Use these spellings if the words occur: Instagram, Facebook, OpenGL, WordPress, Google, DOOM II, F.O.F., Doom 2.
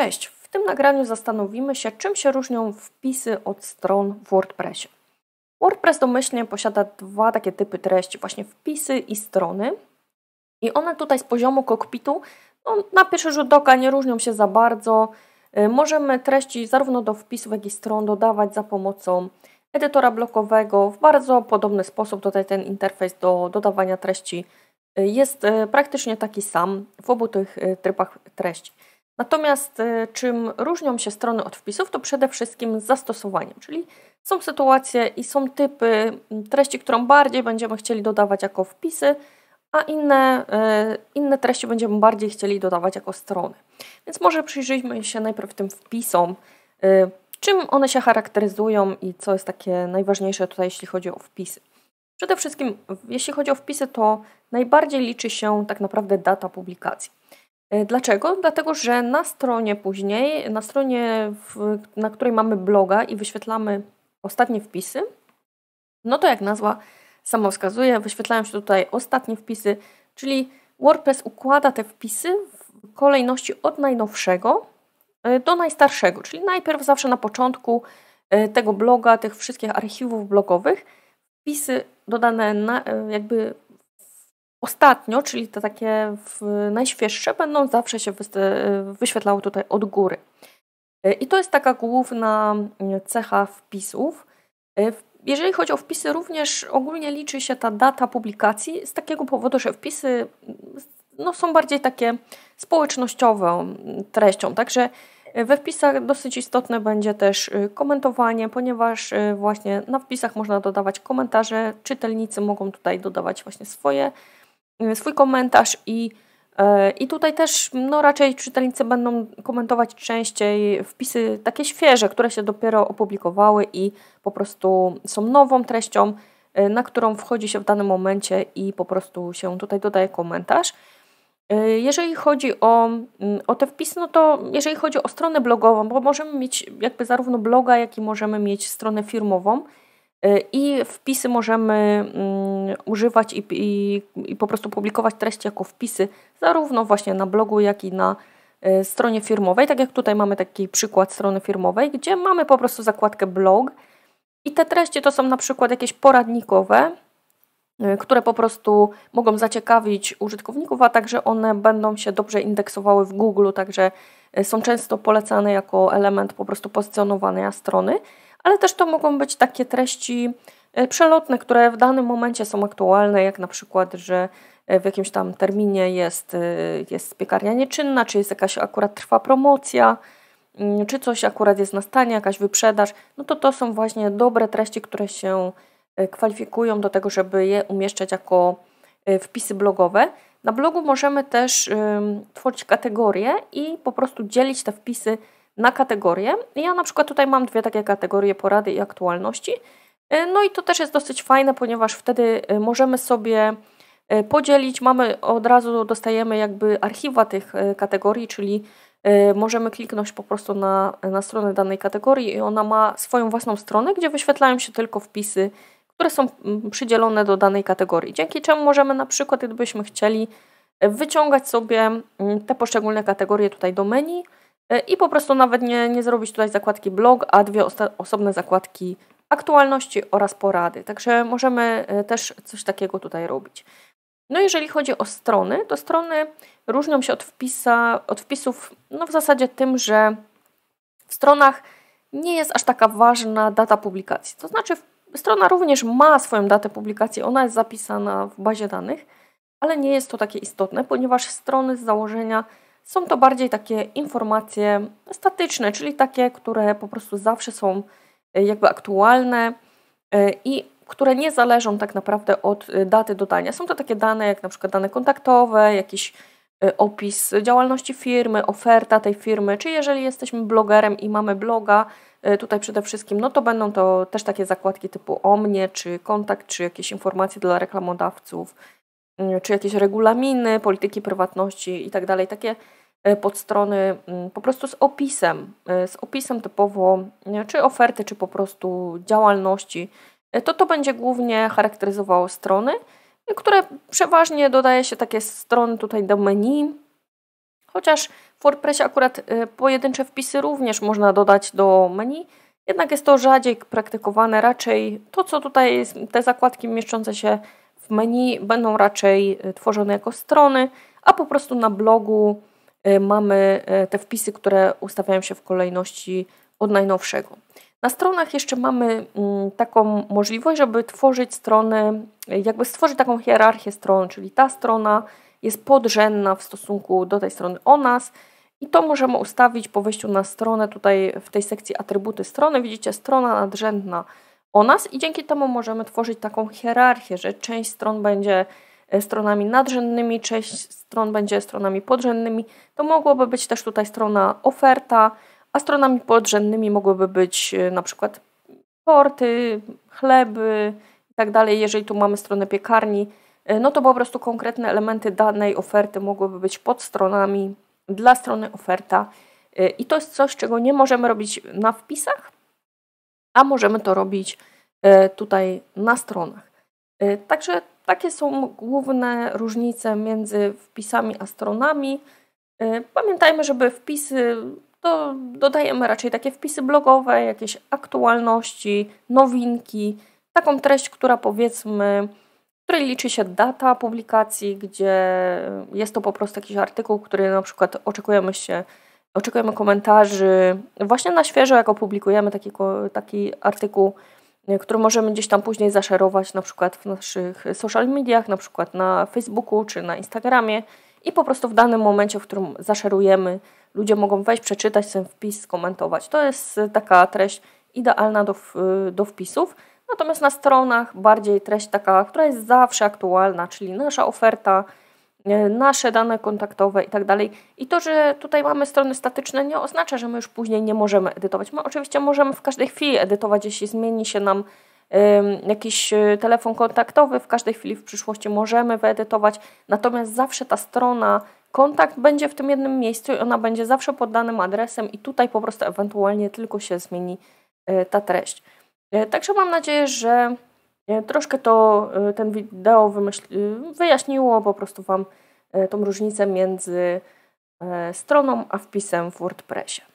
Cześć! W tym nagraniu zastanowimy się, czym się różnią wpisy od stron w WordPressie. WordPress domyślnie posiada dwa takie typy treści, właśnie wpisy i strony. I one tutaj z poziomu kokpitu na pierwszy rzut oka nie różnią się za bardzo. Możemy treści zarówno do wpisów, jak i stron dodawać za pomocą edytora blokowego. W bardzo podobny sposób tutaj ten interfejs do dodawania treści jest praktycznie taki sam w obu tych trybach treści. Natomiast czym różnią się strony od wpisów, to przede wszystkim zastosowaniem, czyli są sytuacje i są typy treści, którą bardziej będziemy chcieli dodawać jako wpisy, a inne treści będziemy bardziej chcieli dodawać jako strony. Więc może przyjrzyjmy się najpierw tym wpisom, czym one się charakteryzują i co jest takie najważniejsze tutaj, jeśli chodzi o wpisy. Przede wszystkim, jeśli chodzi o wpisy, to najbardziej liczy się tak naprawdę data publikacji. Dlaczego? Dlatego, że na stronie później, na stronie, na której mamy bloga i wyświetlamy ostatnie wpisy, no to jak nazwa sama wskazuje, wyświetlają się tutaj ostatnie wpisy, czyli WordPress układa te wpisy w kolejności od najnowszego do najstarszego, czyli najpierw zawsze na początku tego bloga, tych wszystkich archiwów blogowych, wpisy dodane jakby ostatnio, czyli te takie najświeższe, będą zawsze się wyświetlały tutaj od góry. I to jest taka główna cecha wpisów. Jeżeli chodzi o wpisy, również ogólnie liczy się ta data publikacji z takiego powodu, że wpisy są bardziej takie społecznościową treścią. Także we wpisach dosyć istotne będzie też komentowanie, ponieważ właśnie na wpisach można dodawać komentarze, czytelnicy mogą tutaj dodawać właśnie swój komentarz i tutaj też raczej czytelnicy będą komentować częściej wpisy takie świeże, które się dopiero opublikowały i po prostu są nową treścią, na którą wchodzi się w danym momencie i po prostu się tutaj dodaje komentarz. Jeżeli chodzi o te wpisy, no to jeżeli chodzi o stronę blogową, bo możemy mieć jakby zarówno bloga, jak i możemy mieć stronę firmową i wpisy możemy używać i po prostu publikować treści jako wpisy zarówno właśnie na blogu, jak i na stronie firmowej. Tak jak tutaj mamy taki przykład strony firmowej, gdzie mamy po prostu zakładkę blog i te treści to są na przykład jakieś poradnikowe, które po prostu mogą zaciekawić użytkowników, a także one będą się dobrze indeksowały w Google, także są często polecane jako element po prostu pozycjonowania strony, ale też to mogą być takie treści przelotne, które w danym momencie są aktualne, jak na przykład, że w jakimś tam terminie jest piekarnia nieczynna, czy jest jakaś akurat trwa promocja, czy coś akurat jest na stanie, jakaś wyprzedaż, no to są właśnie dobre treści, które się kwalifikują do tego, żeby je umieszczać jako wpisy blogowe. Na blogu możemy też tworzyć kategorie i po prostu dzielić te wpisy na kategorie. Ja na przykład tutaj mam dwie takie kategorie: porady i aktualności. No i to też jest dosyć fajne, ponieważ wtedy możemy sobie podzielić, od razu dostajemy jakby archiwa tych kategorii, czyli możemy kliknąć po prostu na stronę danej kategorii i ona ma swoją własną stronę, gdzie wyświetlają się tylko wpisy, które są przydzielone do danej kategorii. Dzięki czemu możemy na przykład, gdybyśmy chcieli, wyciągać sobie te poszczególne kategorie tutaj do menu i po prostu nawet nie zrobić tutaj zakładki blog, a dwie osobne zakładki aktualności oraz porady. Także możemy też coś takiego tutaj robić. No jeżeli chodzi o strony, to strony różnią się od wpisów w zasadzie tym, że w stronach nie jest aż taka ważna data publikacji. To znaczy strona również ma swoją datę publikacji, ona jest zapisana w bazie danych, ale nie jest to takie istotne, ponieważ strony z założenia są to bardziej takie informacje statyczne, czyli takie, które po prostu zawsze są jakby aktualne i które nie zależą tak naprawdę od daty dodania. Są to takie dane jak na przykład dane kontaktowe, jakiś opis działalności firmy, oferta tej firmy, czy jeżeli jesteśmy blogerem i mamy bloga tutaj przede wszystkim, no to będą to też takie zakładki typu o mnie, czy kontakt, czy jakieś informacje dla reklamodawców, czy jakieś regulaminy, polityki prywatności i tak dalej. Takie podstrony po prostu z opisem typowo, czy oferty, czy po prostu działalności. To będzie głównie charakteryzowało strony, które przeważnie dodaje się takie strony tutaj do menu, Chociaż w WordPressie akurat pojedyncze wpisy również można dodać do menu, jednak jest to rzadziej praktykowane. Raczej to, co tutaj jest, te zakładki mieszczące się w menu będą raczej tworzone jako strony, a po prostu na blogu mamy te wpisy, które ustawiają się w kolejności od najnowszego. Na stronach jeszcze mamy taką możliwość, żeby tworzyć strony, jakby stworzyć taką hierarchię stron, czyli ta strona jest podrzędna w stosunku do tej strony o nas i to możemy ustawić po wejściu na stronę. Tutaj w tej sekcji atrybuty strony widzicie strona nadrzędna o nas i dzięki temu możemy tworzyć taką hierarchię, że część stron będzie stronami nadrzędnymi, część stron będzie stronami podrzędnymi. To mogłoby być też tutaj strona oferta, a stronami podrzędnymi mogłyby być na przykład porty, chleby i tak dalej. Jeżeli tu mamy stronę piekarni, no to po prostu konkretne elementy danej oferty mogłyby być podstronami dla strony oferta. I to jest coś, czego nie możemy robić na wpisach, a możemy to robić tutaj na stronach. Także takie są główne różnice między wpisami a stronami. Pamiętajmy, żeby wpisy, to dodajemy raczej takie wpisy blogowe, jakieś aktualności, nowinki, taką treść, która powiedzmy, której liczy się data publikacji, gdzie jest to po prostu jakiś artykuł, który na przykład oczekujemy komentarzy właśnie na świeżo, jak opublikujemy taki artykuł, który możemy gdzieś tam później zaszerować na przykład w naszych social mediach, na przykład na Facebooku czy na Instagramie i po prostu w danym momencie, w którym zaszerujemy, ludzie mogą wejść, przeczytać ten wpis, skomentować. To jest taka treść idealna do wpisów. Natomiast na stronach bardziej treść taka, która jest zawsze aktualna, czyli nasza oferta, nasze dane kontaktowe i tak dalej. I to, że tutaj mamy strony statyczne, nie oznacza, że my już później nie możemy edytować. My oczywiście możemy w każdej chwili edytować, jeśli zmieni się nam jakiś telefon kontaktowy, w każdej chwili w przyszłości możemy wyedytować, natomiast zawsze ta strona, kontakt będzie w tym jednym miejscu i ona będzie zawsze pod danym adresem i tutaj po prostu ewentualnie tylko się zmieni ta treść. Także mam nadzieję, że troszkę ten wideo wyjaśniło po prostu Wam tą różnicę między stroną a wpisem w WordPressie.